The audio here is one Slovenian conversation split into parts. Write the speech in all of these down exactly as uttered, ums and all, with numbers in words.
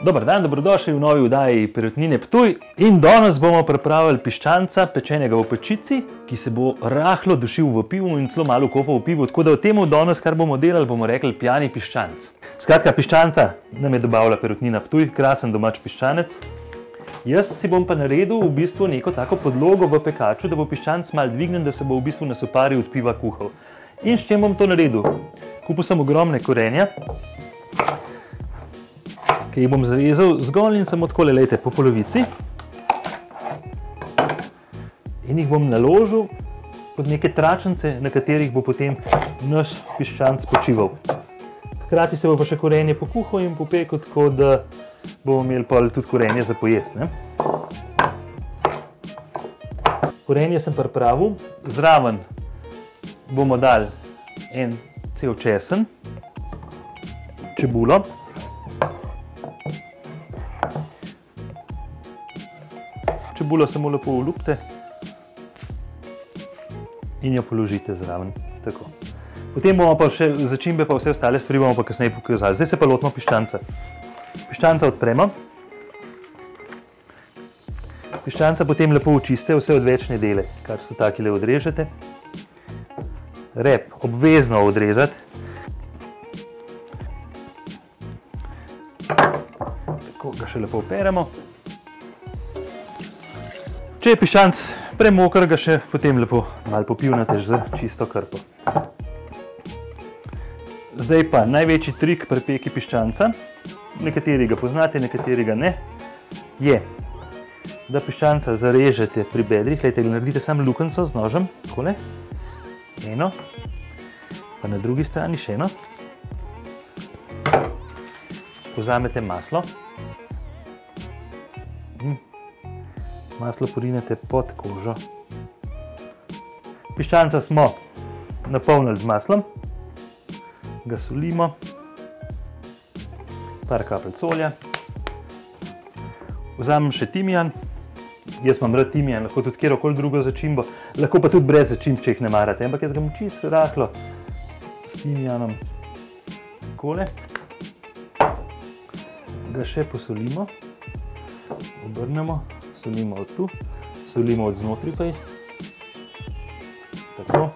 Dobar dan, dobrodošli v novi vdaji Perutnine Ptuj in danes bomo pripravili piščanca, pečenega v pečici, ki se bo rahlo dušil v pivu in celo malo kopal v pivu, tako da o temu danes, kar bomo delali, bomo rekli pijani piščanc. Skratka, piščanca nam je dobavila Perutnina Ptuj, krasen domač piščanec. Jaz si bom pa naredil v bistvu neko tako podlogo v pekaču, da bo piščanc malo dvignen, da se bo v bistvu na sopari od piva kuhal. In s čem bom to naredil? Kupil sem ogromne korenja, ki jih bom zrezal zgolj in samo takole, lejte, po polovici. In jih bom naložil pod neke tračence, na katerih bo potem naš piščanc počival. Hkrati se bo pa še korenje pokuhal in popekel, tako da bomo imeli pol tudi korenje za pojesti. Korenje sem pripravil, zraven bomo dali en cel česen, čebulo, čebulo samo lepo olupite in jo položite zraven, tako. Potem bomo pa še začimbe pa vse ostale stvari bomo pa kasneje pokazali. Zdaj se pa lotimo piščanca. Piščanca odpremo. Piščanca potem lepo očiste vse odvečne dele, kar so takile odrežete. Rep obvezno odrezati. Tako ga še lepo operemo. Če je piščanc premokr, ga še potem lepo malo popivnateš z čisto krpo. Zdaj pa največji trik pri peki piščanca, nekateri ga poznate, nekateri ga ne, je, da piščanca zarežete pri bedrih, lejte, naredite samo luknjico z nožem, takole, eno, pa na drugi strani še eno, vzamete maslo, maslo porinete pod kožo. Piščanca smo napolnili z maslom, ga solimo, par kapelj solja, vzamem še timijan, jaz imam rad timijan, lahko tudi kjerokoli drugo začimbo, lahko pa tudi brez začimb, če jih ne marate, ampak jaz ga bom čist rahlo s timijanom takole, ga še posolimo, obrnemo, solimo od tu, solimo od znotraj pejst, tako.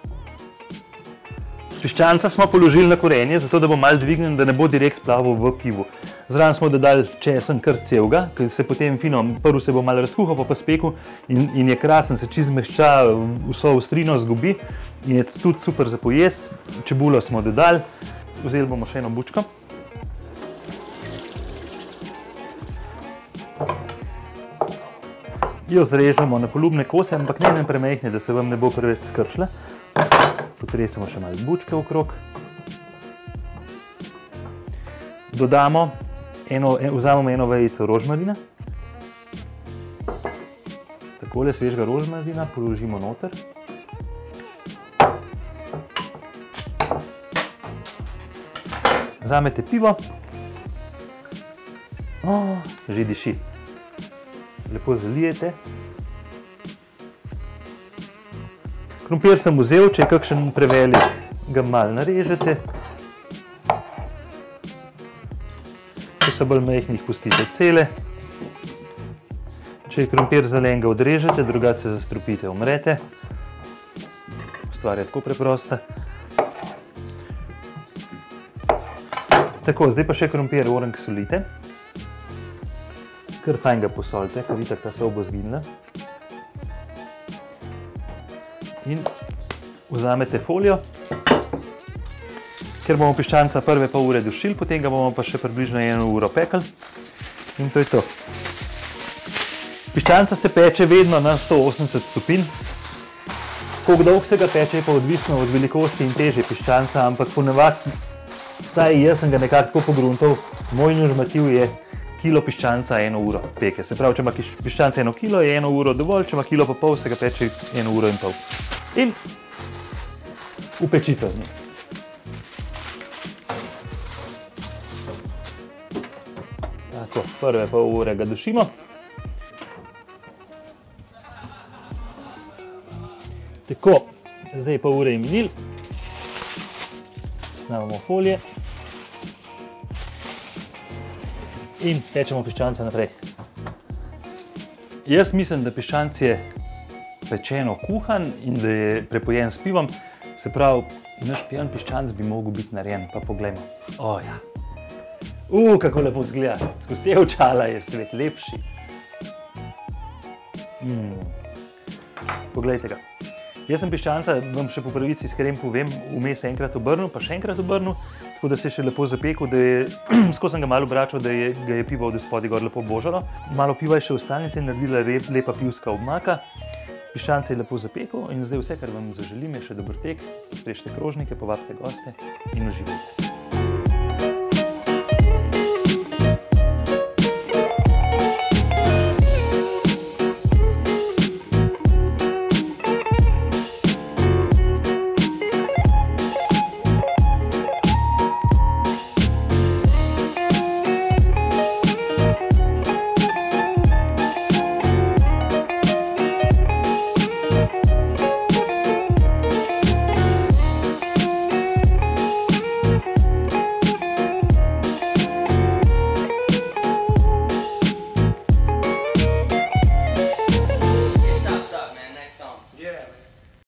Piščanca smo položili na korenje, zato da bo malo dvignen, da ne bo direkt splaval v pivu. Zraven smo dodali česen kar celega, ki se potem fino, prv se bo malo razkuhal, pa pa spekel in je krasen, se čist zmehča, vso ostrino zgubi in je tudi super za pojest. Čebulo smo dodali, vzeli bomo še eno bučko. Jo zrežemo na polubne kose, ampak ne ne premehne, da se vam ne bo preveč skrčila. Potresemo še malo bučke okrog. Dodamo, vzamemo eno vejico rožmarina. Takole svežega rožmarina položimo noter. Vzamete pivo. Že diši. Lepo zalijete. Krompir sem vzel, če je kakšen prevelik, ga malo narežete. Če so bolj majhni, jih pustite cele. Če je krompir zelen, ga odrežete, drugače se zastrupite, omrete. Stvar je tako preprosta. Tako, zdaj pa še krompir orenk solite. Kar fajn ga posolite, ker itak ta sol bo zginila. In vzamete folijo, ker bomo piščanca prve pol ure dušili, potem ga bomo pa še približno eno uro pekli. In to je to. Piščanca se peče vedno na sto osemdeset stopinj. Koliko dolgo se ga peče, je pa odvisno od velikosti in teže piščanca, ampak ponavadi, saj jaz sem ga nekako tako pogruntal, moj normativ je kilo piščanca eno uro peke. Se pravi, če ima piščanca eno kilo, je eno uro dovolj, če ima kilo pa pol, se ga peče eno uro in pol. In v pečico z njim. Tako, prve pol ure ga dušimo. Tako, zdaj pol ure je minil. Snamemo folije. in pečemo piščance naprej. Jaz mislim, da piščanc je pečeno kuhan in da je prepojen s pivom, se pravi, naš pijan piščanc bi mogel biti narejen, pa poglejmo. O, ja. U, kako lepo zgleda, skozi te očala je svet lepši. Mm. Poglejte ga. Jaz sem piščanca, vam še po pravici iskreno povem, vmes enkrat obrnil, pa še enkrat obrnil, tako da se je še lepo zapekel, da je, skoro sem ga malo obračal, da je, ga je pivo od spodaj gor lepo božalo. Malo piva je še ostalo in se je naredila rep, lepa pivska obmaka. Piščanca je lepo zapekel in zdaj vse, kar vam zaželim, je še dober tek, sprešite krožnike, povabite goste in uživajte.